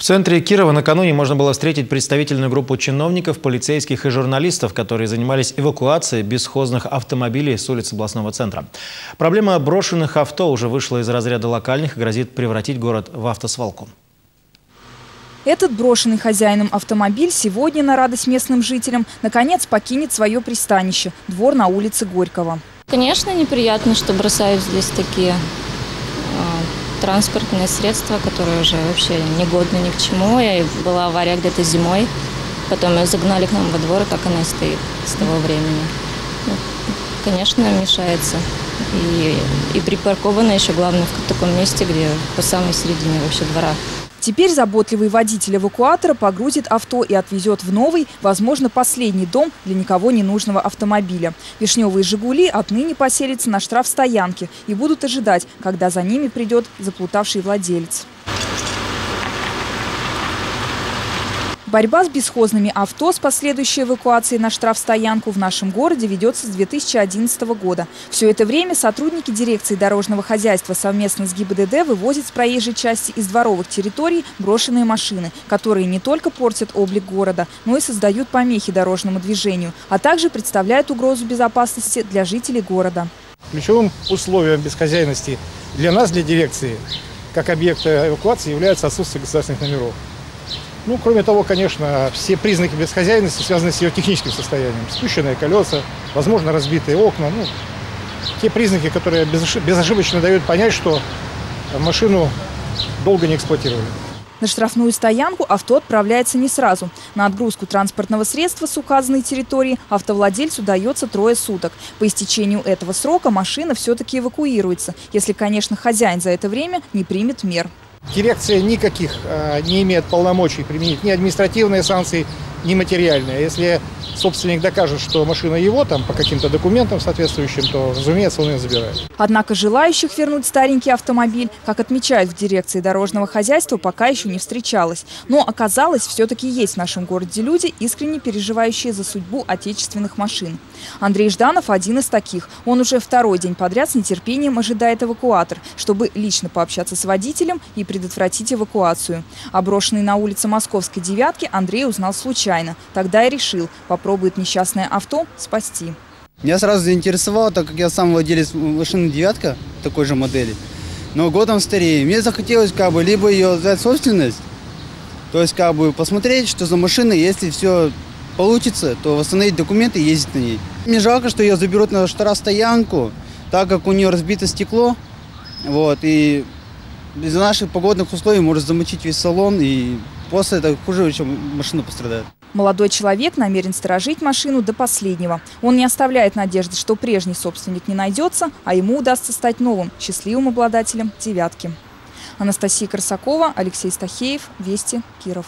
В центре Кирова накануне можно было встретить представительную группу чиновников, полицейских и журналистов, которые занимались эвакуацией бесхозных автомобилей с улиц областного центра. Проблема брошенных авто уже вышла из разряда локальных и грозит превратить город в автосвалку. Этот брошенный хозяином автомобиль сегодня, на радость местным жителям, наконец покинет свое пристанище – двор на улице Горького. Конечно, неприятно, что бросают здесь такие транспортные средства, которые уже вообще негодны ни к чему. И была авария где-то зимой, потом ее загнали к нам во двор, и так она и стоит с того времени. Ну, конечно, мешается. И припаркована еще, главное, в таком месте, где по самой середине вообще двора. Теперь заботливый водитель эвакуатора погрузит авто и отвезет в новый, возможно, последний дом для никого не нужного автомобиля. Вишневые «Жигули» отныне поселятся на штрафстоянке и будут ожидать, когда за ними придет заплутавший владелец. Борьба с бесхозными авто с последующей эвакуацией на штрафстоянку в нашем городе ведется с 2011 года. Все это время сотрудники дирекции дорожного хозяйства совместно с ГИБДД вывозят с проезжей части из дворовых территорий брошенные машины, которые не только портят облик города, но и создают помехи дорожному движению, а также представляют угрозу безопасности для жителей города. Ключевым условием безхозяйности для нас, для дирекции, как объекта эвакуации, является отсутствие государственных номеров. Ну, кроме того, конечно, все признаки безхозяйности связаны с ее техническим состоянием. Спущенные колеса, возможно, разбитые окна. Ну, те признаки, которые безошибочно дают понять, что машину долго не эксплуатировали. На штрафную стоянку авто отправляется не сразу. На отгрузку транспортного средства с указанной территории автовладельцу дается 3 суток. По истечению этого срока машина все-таки эвакуируется, если, конечно, хозяин за это время не примет мер. Дирекция никаких не имеет полномочий применить ни административные санкции, ни материальные. Если собственник докажет, что машина его, там по каким-то документам соответствующим, то, разумеется, он ее забирает. Однако желающих вернуть старенький автомобиль, как отмечают в дирекции дорожного хозяйства, пока еще не встречалось. Но оказалось, все-таки есть в нашем городе люди, искренне переживающие за судьбу отечественных машин. Андрей Жданов один из таких. Он уже 2-й день подряд с нетерпением ожидает эвакуатор, чтобы лично пообщаться с водителем и предотвратить эвакуацию. О брошенной на улице Московской девятки Андрей узнал случайно. Тогда и решил, попробует несчастное авто спасти. Меня сразу заинтересовало, так как я сам владелец машины «девятка» такой же модели, но годом старее. Мне захотелось как бы либо ее взять в собственность, то есть как бы посмотреть, что за машина, если все получится, то восстановить документы и ездить на ней. Мне жалко, что ее заберут на штрафстоянку, так как у нее разбито стекло, вот, и из-за наших погодных условий может замочить весь салон, и после этого хуже, чем машина пострадает. Молодой человек намерен сторожить машину до последнего. Он не оставляет надежды, что прежний собственник не найдется, а ему удастся стать новым, счастливым обладателем «девятки». Анастасия Красакова, Алексей Стахеев, Вести, Киров.